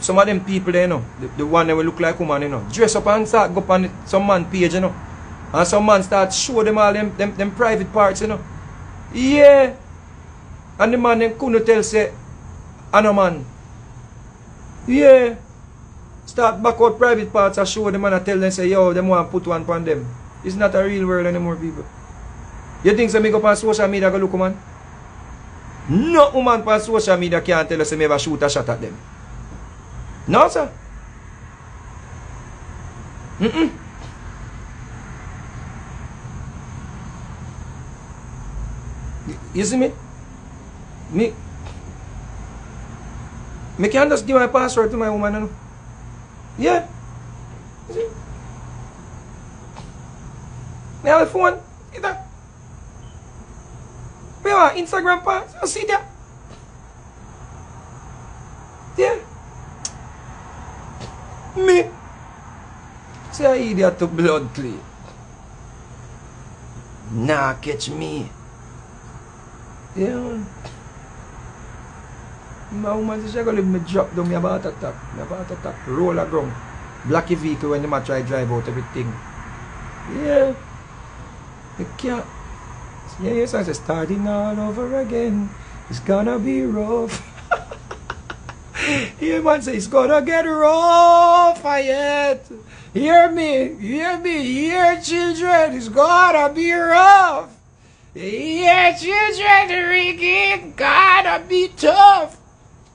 some of them people there, you know, the one that will look like woman, you know, dress up and start go up on some man page, you know, and some man start show them all them private parts, you know. Yeah. And the man then couldn't tell, say, ano man. Yeah. Start back out private parts and show them and tell them, say, yo, them want to put one upon them. It's not a real world anymore, people. You think so, make up on social media go look, man? No woman on social media can't tell us to ever shoot a shot at them. No, sir. Mm-mm. You see me? Me can't just give my password to my woman, you know? Yeah. You see? Me have a phone. Get that. We have an Instagram page. I see that. Yeah. Me. Say I idiot to blood clean. Nah, catch me. Yeah. My woman says, I'm going to leave me drop down. I'm about to attack. I'm about to attack. Roll around. Block your vehicle when you try to drive out everything. Yeah. You can't. Yeah, yes, I said, starting all over again. It's gonna be rough. Yeah, man, say, it's gonna get rough, Fayette. Hear me, hear children. It's gonna be rough. Yeah, children, Ricky, gotta be tough.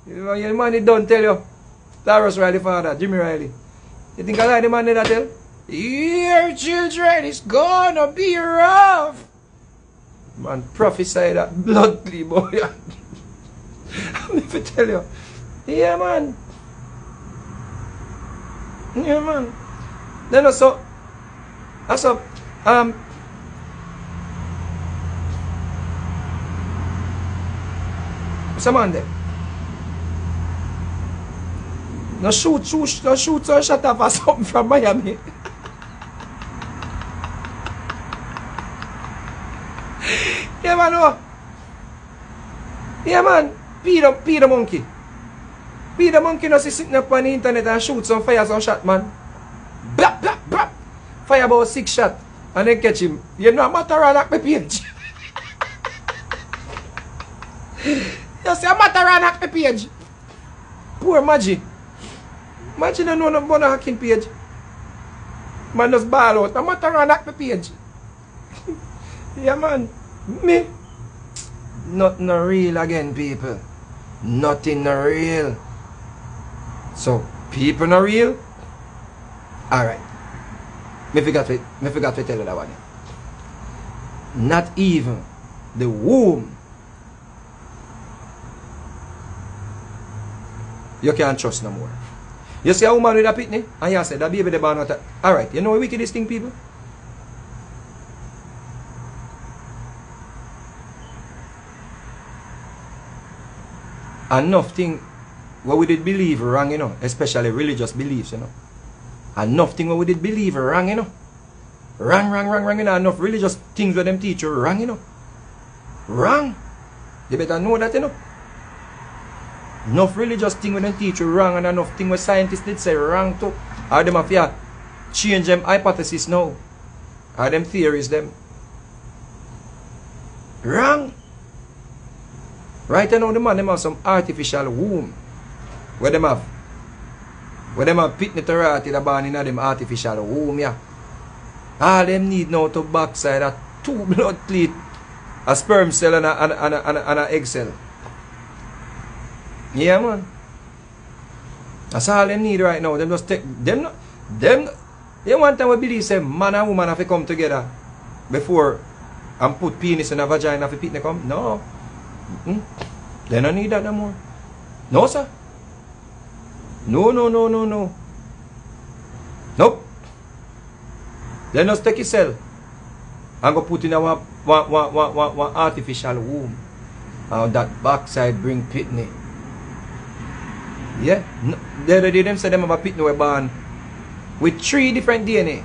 Your man, he don't tell you. Taurus Riley, father, Jimmy Riley. You think I like the man that tell? Here, children, it's gonna be rough. Man, prophesy that bloodly, boy. I'm never tell you. Yeah, man. Yeah, man. Then also, some man there. No shoot, or shut up or something from Miami. Yeah, man, oh. Yeah, man. Pee the monkey. Pee the monkey, no, see, sitting up on the internet and shoot some fire, some shot, man. Blap, blap, blap. Fire about 6 shots. And then catch him. You know, I'm not around at my page. You say, I'm not around at my page. Poor Maggie. Maggie don't know no about hacking page. Man, just ball out. I'm not around at my page. Yeah, man. Me? Nothing real again, people. Nothing real. So, people not real? Alright. Me forgot to tell you that one. Not even the womb. You can't trust no more. You see a woman with a pitney? And you say, that baby the born out of... Alright, you know what wickedest thing, people? And nothing what we did believe wrong, you know, especially religious beliefs, you know. And nothing what we did believe wrong, you know. Wrong, you know. Enough religious things where them teach you wrong, you know. Wrong. You better know that, you know. Enough religious thing where them teach you wrong, and enough thing where scientists did say wrong too. Or them have to change them hypothesis now. Or them theories them. Wrong. Right now, the man, them have some artificial womb. Where them have pitnetorati that born in them artificial womb, yeah. All them need now to backside a 2 blood clot, a sperm cell and a egg cell. Yeah, man. That's all them need right now. Them just take them. They want to believe say man and woman have to come together before and put penis in a vagina for pitne come. No. Mm-hmm. They don't need that no more. No, sir. No. Nope. They just take a cell and go put in one artificial womb. And that backside bring pitney. Yeah. No, they them say them have a pitney were born with 3 different DNA.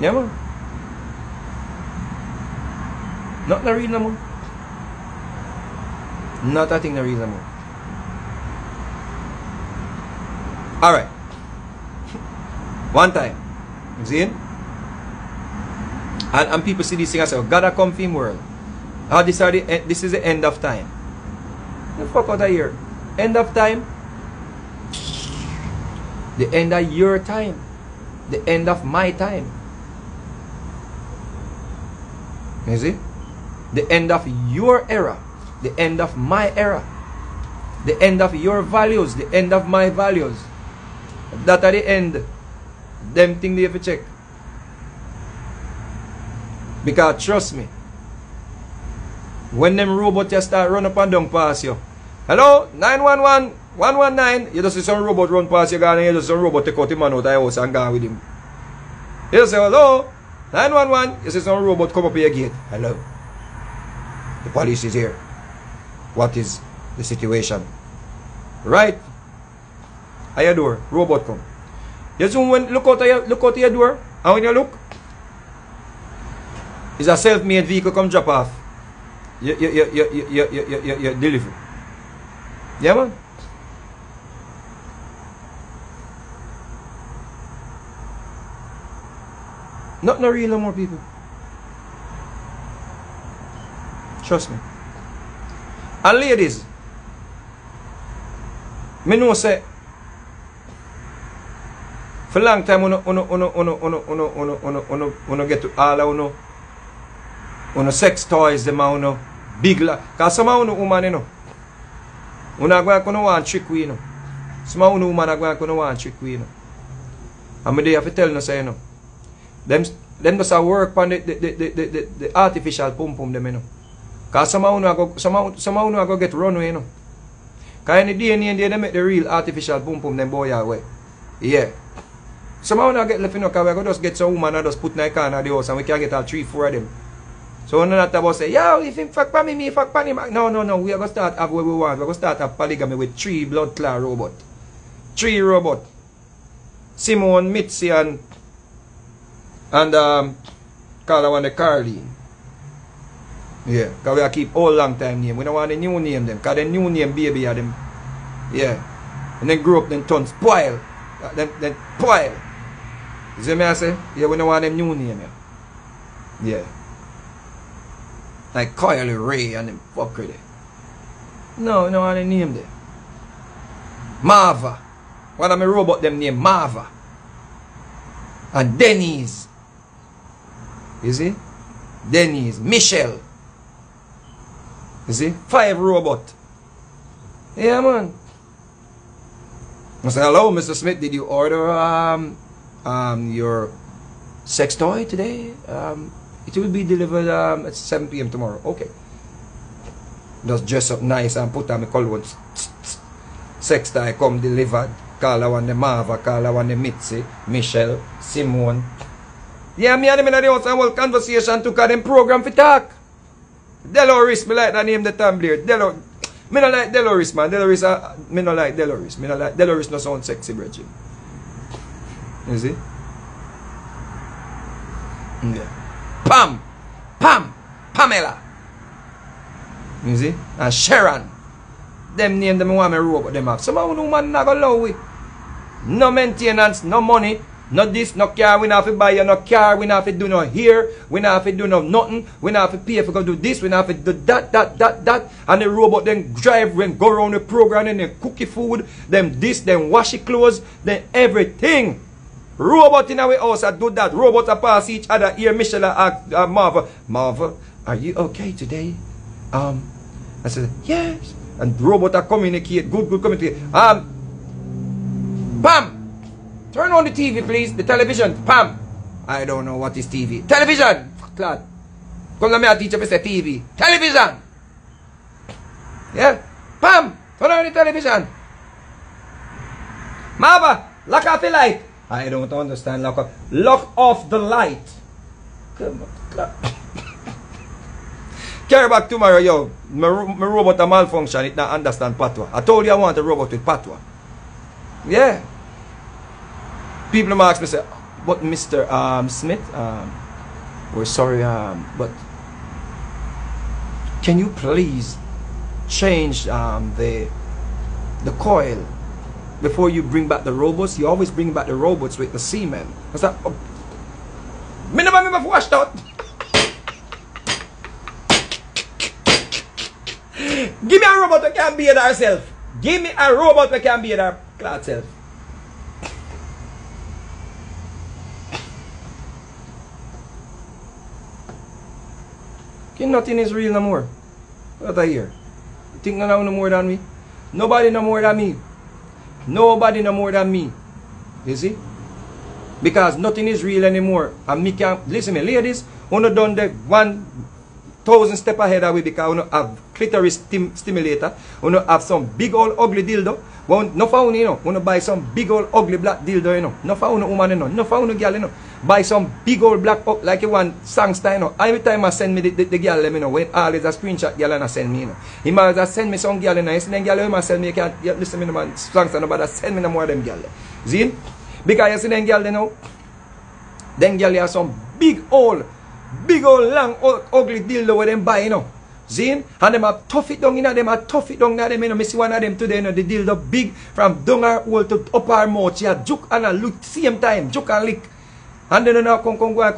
Yeah, man. Not the real no more. Not a thing the real no more. Alright. One time. You see? And people see these things and say, God a come from world. Oh, this is the end of time. The fuck out of here. End of time. The end of your time. The end of my time. You see? The end of your era. The end of my era. The end of your values. The end of my values. That at the end. Them thing they have to check. Because trust me. When them robots just start run up and down past you. Hello? 911 119. You just see some robot run past you and you just see some robot take out the man out of the house and gone with him. You say hello? 911. You see some robot come up to your gate. Hello. The police is here. What is the situation? Right? At your door. Robot come. You zoom when look out your door. And when you look, it's a self-made vehicle come drop off. You deliver. Yeah, man. Not real no more, people. Trust me. And ladies, me know say for a long time uno get to all uno sex toys them uno big la cause some uno woman you know uno go uno want trick we you know some uno woman go uno want trick we you know and me dey have to tell no say you know them just a work on the artificial pum pum them you know cause some uno go get runway you know cause any day and day they make the real artificial pum pum them boy away yeah some uno get left you know cause we go just get some woman and just put in the corner of the house and we can get all 3-4 of them. So none of that about say, yo, if him fuck by me fuck by him. No, we are going to start have what we want. We are going to start have polygamy with 3 blood clot robot. 3 robot. Simone, Mitzi, and Carla one the Carly. Yeah, because we are keep all long time name. We don't want the new name them. Because the new name baby are them. Yeah. And then grow up them tons. Spoil. Then spoil. You see me I say? Yeah, we don't want them new name. Yeah. Like Coily Ray and them fucker there. No, I didn't name them. Marva. One of my robot them named Marva. And Denise. You see? Denise. Michelle. You see? 5 robot. Yeah, man. I said, hello, Mr. Smith. Did you order your sex toy today? It will be delivered at 7 p.m. tomorrow. Okay. Just dress up nice and put on my call one. Sex tie come delivered. Carla one the Marva, Carla one the Mitzi, Michelle, Simone. Yeah, me and them in the house and whole conversation took them program for talk. Deloris, me like that name the Tumblr. Deloris. Me no like Deloris, man. Deloris, me no like Deloris. Me no like Deloris no sound sexy, Bridget. You see? Yeah. Pamela. You see? And Sharon. Them name them want me robot them have. Some of them man not gonna love we. No maintenance, no money, no this, no car, we not have to buy you no car, we not have to do no here, we not have to do no nothing, we not have to pay if we go do this, we not have to do that. And the robot then drive and go around the program and then cook food, them this, then wash your clothes, then everything. Robot in our house that do that. Robots are pass each other here. Michelle Marva. Marva, are you okay today? I said, yes. And robot are communicate. Good communicate. Pam! Turn on the TV, please. The television. Pam! I don't know what is TV. Television! Clad. Come to me and teach you say TV. Television! Yeah? Pam! Turn on the television. Marva! Lock off the light. I don't understand. Lock off the light. Come on. Carry back tomorrow, yo. My robot a malfunction. It not understand patwa. I told you I want a robot with patwa. Yeah. People ask me, say, but Mr. Smith, we're sorry, but can you please change the coil before you bring back the robots, you always bring back the robots with the semen. That's that. Minimum of washed out. Give me a robot that can be it herself. Give me a robot that can be it her clad self. Okay, nothing is real no more. What I hear? You think no one no more than me? Nobody no more than me. Nobody no more than me. You see? Because nothing is real anymore. And me can't listen, me ladies, when you done the 1,000 step ahead away because you have clitoris stimulator, you have some big old ugly dildo. Well, no found you know, you buy some big old ugly black dildo, you know. No found a woman, you know, no found a girl, you know. Buy some big old black up like you want sangster, you know. Every time I send me the girl, let me know when all is a screenshot girl and I send me, you know. He might as send me some girl, you know. He's sending girl, you must send me, you can't listen to me, man. Sangster, nobody send me no more of them girl. See? Because you see them girl, you know. Them girl, you have some big old, long, old, ugly dildo where them buy, you know. Zin, and them have tough it down in them, have tough it down in them, you know. I see one of them today, you know, the dildo big from down her hole to up her mouth. She had juke and a lick, same time, juke and lick. And then you know, I come ball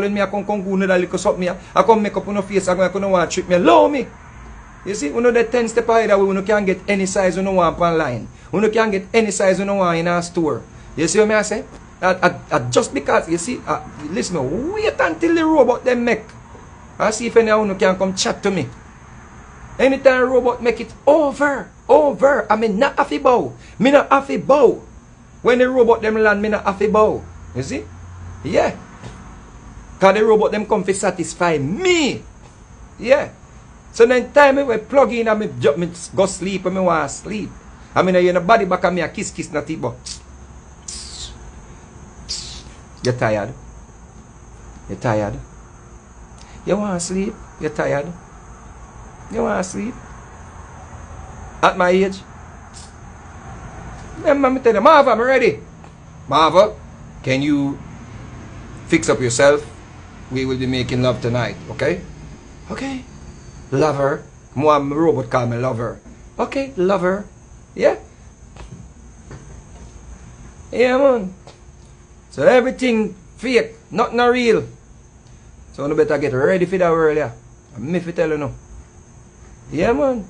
with me, I come go another lick or something, I come make up on your face, I come want trick me, love me. You see, you know the 10 step ahead away, you can't get any size you know want online. You can't get any size you know want in a store. You see what I say? Just because, you see, listen, wait until the robot they make. I see if anyone can come chat to me. Anytime robot make it over. I mean, not half a bow. Me not half a bow. When the robot them land, me not half a bow. You see? Yeah. Because the robot them come to satisfy me. Yeah. So then time I plug in and I go sleep and I want to sleep. I mean, you know, body back and I kiss na tibo. You're tired. You're tired. You want to sleep. You're tired. You want to sleep. At my age. Then mommy tell you, Marva, I'm ready. Marva, can you fix up yourself? We will be making love tonight. Okay? Okay. Lover. Moi, I'm a robot call me lover. Okay, lover. Yeah? Yeah, man. So everything fake, not no real. So you better get ready for that world, yeah. I'm if you tell you no. Yeah, man.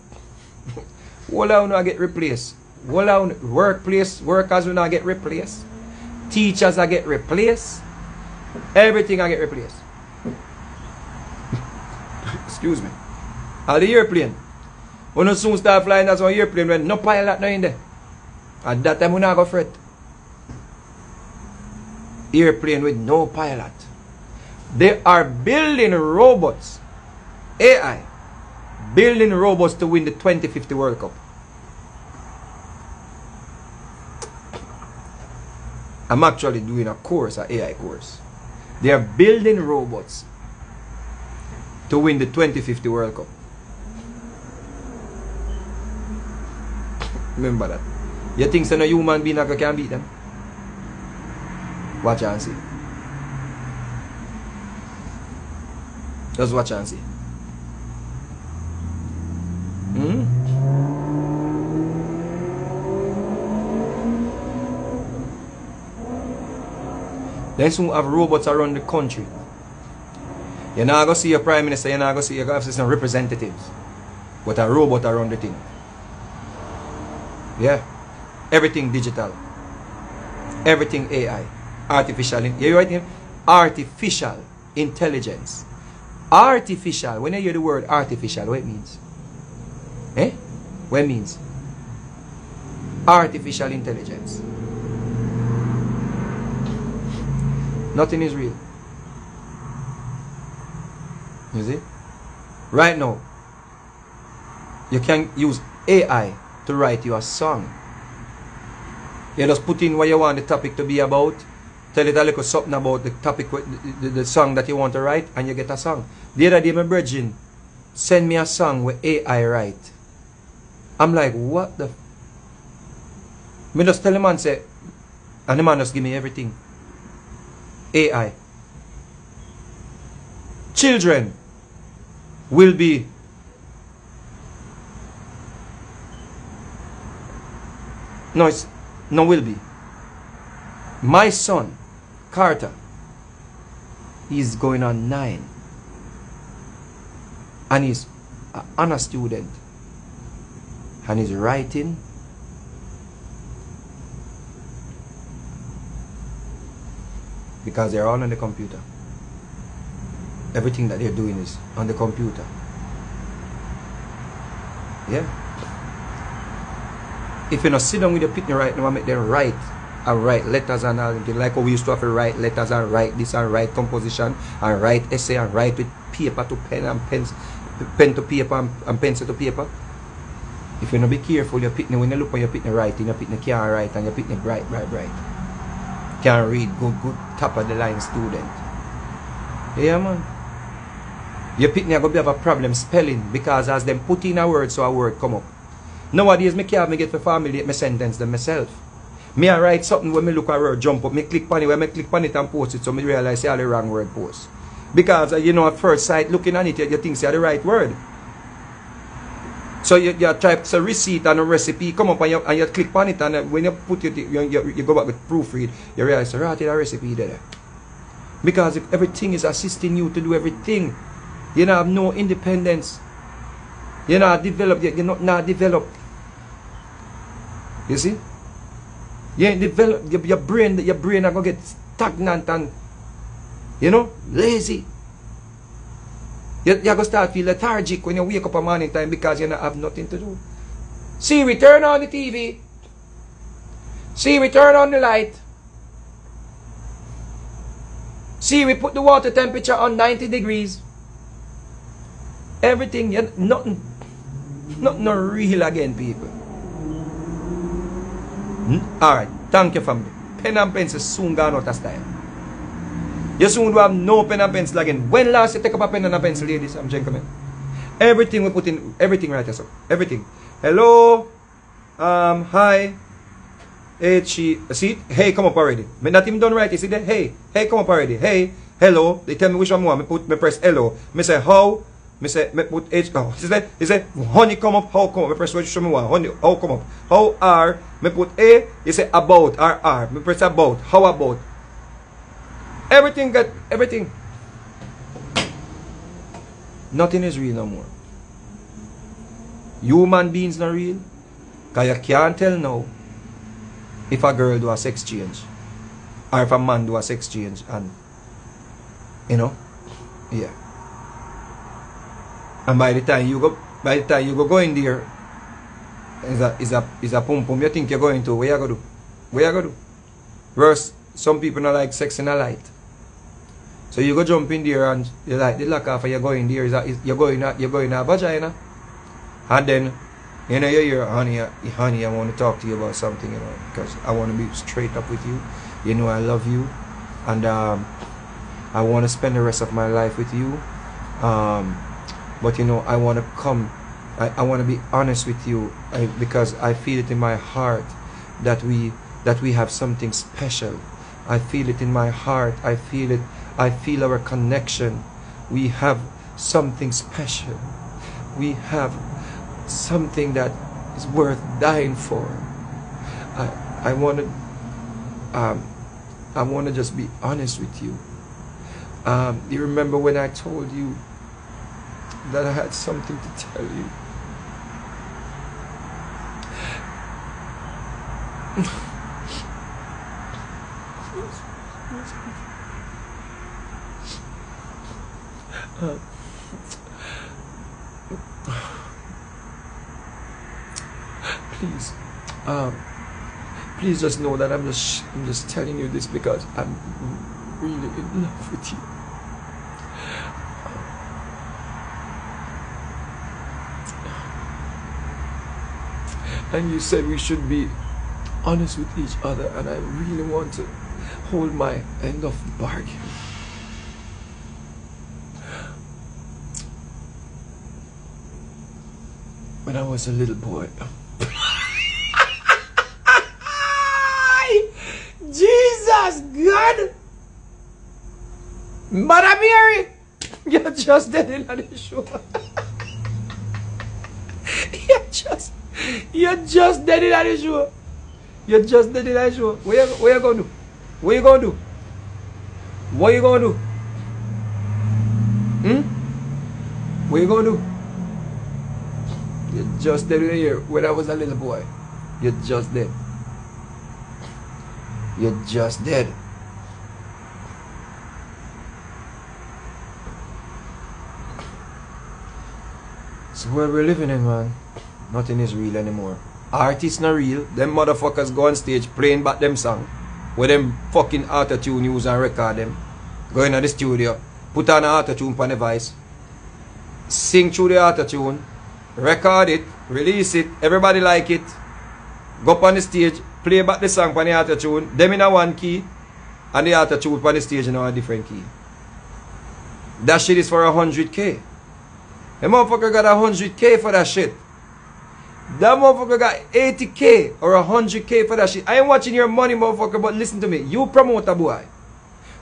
All I know get replaced. All I workplace, workers will not get replaced. Teachers I get replaced. Everything I get replaced. Excuse me. At the airplane. When you soon start flying as an airplane, when no pilot no in there. At that time, you not go fret. Airplane with no pilot. They are building robots, AI, building robots to win the 2050 World Cup. I'm actually doing a course, an AI course. They are building robots to win the 2050 World Cup. Remember that. You think so no human being can beat them? Watch and see. Just watch and see. Hmm? They soon have robots around the country. You're not going to see your prime minister, you're not going to see your government representatives. But a robot around the thing. Yeah. Everything digital. Everything AI. Artificial intelligence. Artificial. When you hear the word artificial, what it means? Eh? What it means? Artificial intelligence. Nothing is real. You see? Right now, you can use AI to write your song. You just put in what you want the topic to be about. Tell it a little something about the topic, the song that you want to write, and you get a song. The other day, my brethren, send me a song with AI write. I'm like, what the? Me just tell the man, say, and the man just give me everything. AI. Children will be No, it's no will be. My son, Carter, he's going on 9. And he's an honor student. And he's writing. Because they're all on the computer. Everything that they're doing is on the computer. Yeah. If you not sit down with your picnic right now and make them write and write letters and all, like how we used to have to write letters and write this and write composition and write essay and write with paper to pen and pen to paper and pencil to paper. If you not be careful, your picnic, when you look on your picnic writing, your picnic can't write and your picnic bright. Can't read, good top of the line student. Yeah, man. Your picnic are going to have a problem spelling because as them put in a word, so a word come up. Nowadays, I can't get to formulate my sentence them myself. I write something when I look at a word jump up, I click on it, when I click on it and post it, so I realize all the wrong word post. Because, you know, at first sight, looking at it, you think it's the right word. So you type a receipt and a recipe, come up and you click on it, and when you put it, you go back with proofread, you realize, right, it's a recipe there. Because if everything is assisting you to do everything, you don't have no independence. You're not developed, you're not developed. You see? You ain't developed, your brain are gonna get stagnant and, you know, lazy. You're gonna start feel lethargic when you wake up a morning time because you don't have nothing to do. Siri, turn on the TV. Siri, turn on the light. Siri, put the water temperature on 90 degrees. Everything, you're nothing real again, people. Alright, thank you, family. Pen and pencil soon gone out of style. You soon will have no pen and pencil again. When last you take up a pen and a pencil, ladies and gentlemen? Everything we put in, everything right yourself. Everything. Hello, hi. Hey, see, hey, come up already. Me not even done right, you see that? Hey, hey, come up already. Hey, hello. They tell me which one more. Me press hello. Me say how. I say, I put H, oh, he said, honey come up, how come up? I press what you show me one, honey, how come up? How are, I put A, he said about, R, I press about, how about? Everything got, everything. Nothing is real no more. Human beings not real, because you can't tell now if a girl do a sex change, or if a man do a sex change, and, you know, yeah. And by the time you go going there, is a pum pum. You think you're going to? Where you go do? Where you go do? Worse, some people not like sex in a light. So you go jump in there and you like the lock off and you go in there. You're going a vagina. And then you know you hear, honey, I want to talk to you about something, you know, because I want to be straight up with you. You know I love you, and I want to spend the rest of my life with you. But you know, I want to come, I want to be honest with you because I feel it in my heart that we have something special. I feel it in my heart. I feel it. I feel our connection. We have something special. We have something that is worth dying for. I want to just be honest with you. You remember when I told you that I had something to tell you. Please just know that I'm just telling you this because I'm really in love with you. And you said we should be honest with each other, and I really want to hold my end of the bargain. When I was a little boy, Jesus, God, Mother Mary, you're just dead in the shore. You're just dead in the show. You just did it, I sure. What you gonna do? What you gonna do? What you gonna do? Hmm? What you gonna do? You just did it here when I was a little boy. You just did. You just did. It's where we're living in, man. Nothing is real anymore. Artists not real. Them motherfuckers go on stage playing back them song with them fucking auto-tune use and record them. Go in the studio, put on an auto-tune on the device, sing through the auto-tune, record it, release it, everybody like it, go up on the stage, play back the song on the auto-tune, them in a one key, and the auto-tune on the stage in a different key. That shit is for 100K. The motherfucker got 100K for that shit. That motherfucker got 80K or 100K for that shit. I ain't watching your money, motherfucker, but listen to me. You promoter, boy.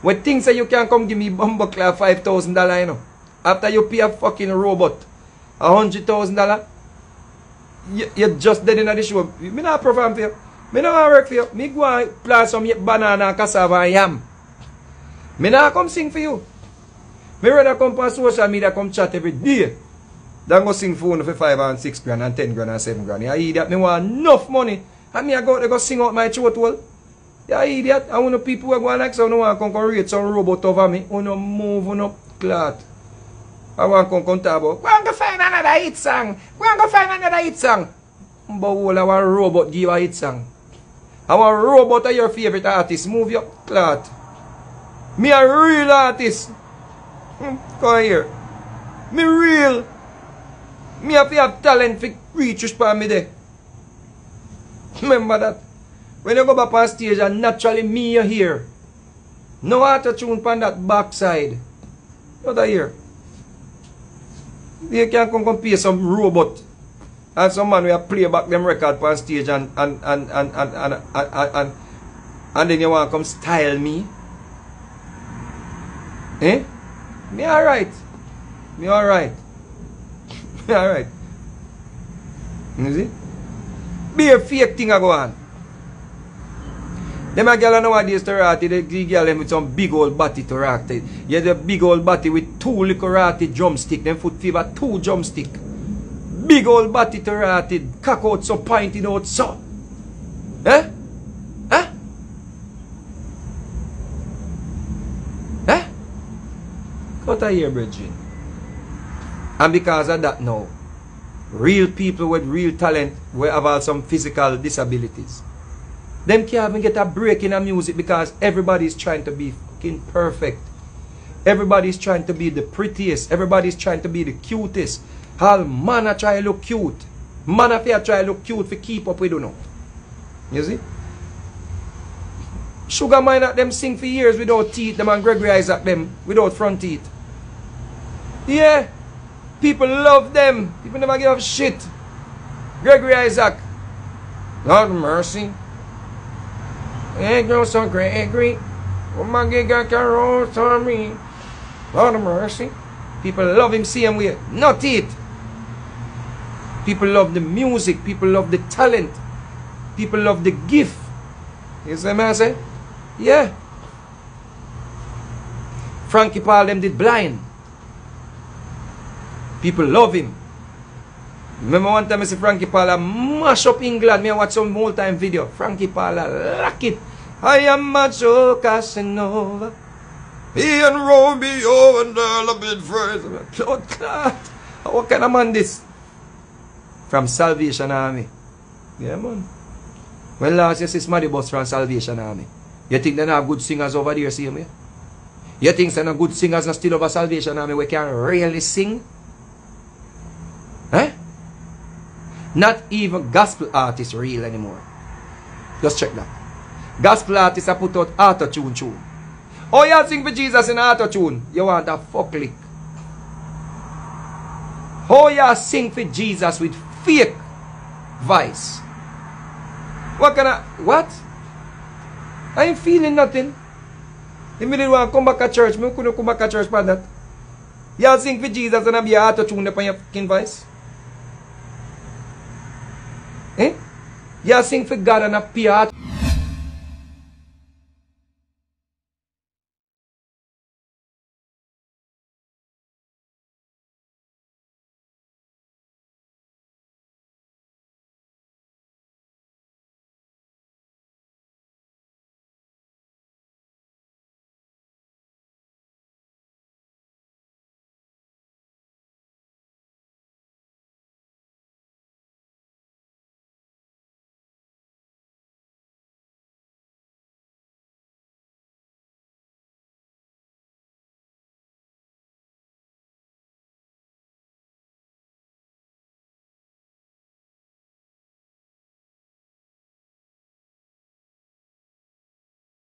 When things say you can't come give me bumbleclaw $5,000, you know. After you pay a fucking robot $100,000, you just dead in the show. Me not perform for you. Me not work for you. Me go and plant some banana, cassava, and yam. Me not come sing for you. Me rather come on social media, come chat every day. Then go sing phone for 5 and 6 grand and 10 grand and 7 grand. You idiot. Me want enough money. And me I go out there go sing out my throat hole. You idiot. And when the people are going like so, no one come rate some robot over me. Uno move, uno clot. I want to come talk about, go and go find another hit song. Go and go find another hit song. But all our robot give a hit song. Our robot are your favorite artist. Move your clot. Me a real artist. Come here. Me real. Me have talent for creatures for me there. Remember that. When you go back on stage and naturally me you hear. No auto-tune on that backside. Not here. You can come pay some robot. And some man will play back them record on stage and then you want to come style me. Eh? Me alright. Me alright. Alright. You see? Be a fake thing I go on. Them a girl nowadays to rot it. They girl them with some big old body to rot it. Yeah, the big old body with 2 little rotted drumstick. Them foot fever 2 drumstick. Big old body to rot it. Cock out so, pointed out so. Eh? Eh? Eh? Cut a here, Bridget. And because of that now, real people with real talent will have some physical disabilities. Them can't even get a break in the music because everybody's trying to be fucking perfect. Everybody's trying to be the prettiest. Everybody's trying to be the cutest. All man a try look cute. Man a fair try look cute for keep up with you know. You see? Sugar Mine at them sing for years without teeth, them and Gregory Isaac them without front teeth. Yeah. People love them. People never give up shit. Gregory Isaac. Lord mercy. Hey, girl, so Gregory. Oh, my God, Carol, on me. Lord mercy. People love him, see him weird. Not it. People love the music. People love the talent. People love the gift. You see what I say? Yeah. Frankie Paul, them did blind. People love him. Remember one time I see Frankie Paula mash up England. Me I watch some whole time video. Frankie Paula lock it. I am Macho Casanova. He and Romeo and all a bit friends. Blood clot. What kind of man this? From Salvation Army. Yeah, man. When last you see Smaddy Bus from Salvation Army, you think they don't have good singers over there, see me? You think they're not good singers still over Salvation Army we can really sing? Eh? Not even gospel artists real anymore. Just check that. Gospel artists are put out auto-tune tune. Oh, you sing for Jesus in auto-tune. You want a fuck lick. Oh, you sing for Jesus with fake voice. What can I... What? I ain't feeling nothing. If you didn't want to come back to church, I couldn't come back to church for that. You sing for Jesus and be auto-tuned upon your fucking voice. Eh? You sing for God and appear.